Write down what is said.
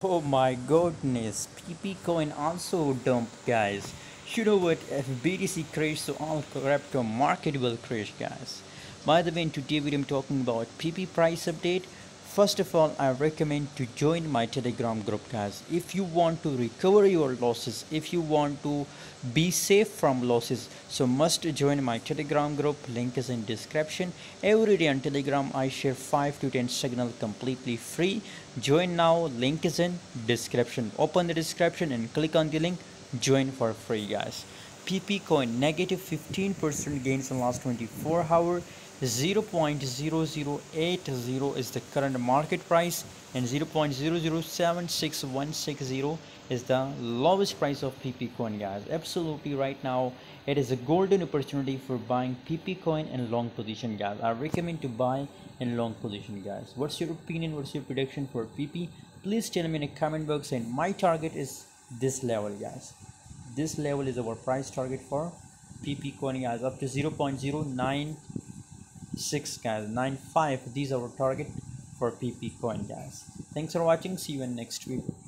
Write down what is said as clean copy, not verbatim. Oh my goodness, PP Coin also dumped, guys. You know what, if BTC crashes, so all crypto market will crash, guys. By the way, in today's video I'm talking about PP price update. First of all, I recommend to join my Telegram group, guys. If you want to recover your losses, if you want to be safe from losses, so must join my Telegram group. Link is in description. Every day on Telegram, I share 5 to 10 signal completely free. Join now. Link is in description. Open the description and click on the link. Join for free, guys. PP Coin negative 15% gains in last 24 hours. 0.0080 is the current market price and 0.0076160 is the lowest price of PP Coin, guys. Absolutely, right now it is a golden opportunity for buying PP Coin in long position, guys. I recommend to buy in long position, guys. What's your opinion? What's your prediction for PP? Please tell me in the comment box. And my target is this level, guys. This level is our price target for PP Coin, guys, up to 0.09 6, guys, 95. These are our target for PP Coin, guys. Thanks for watching. See you in next video.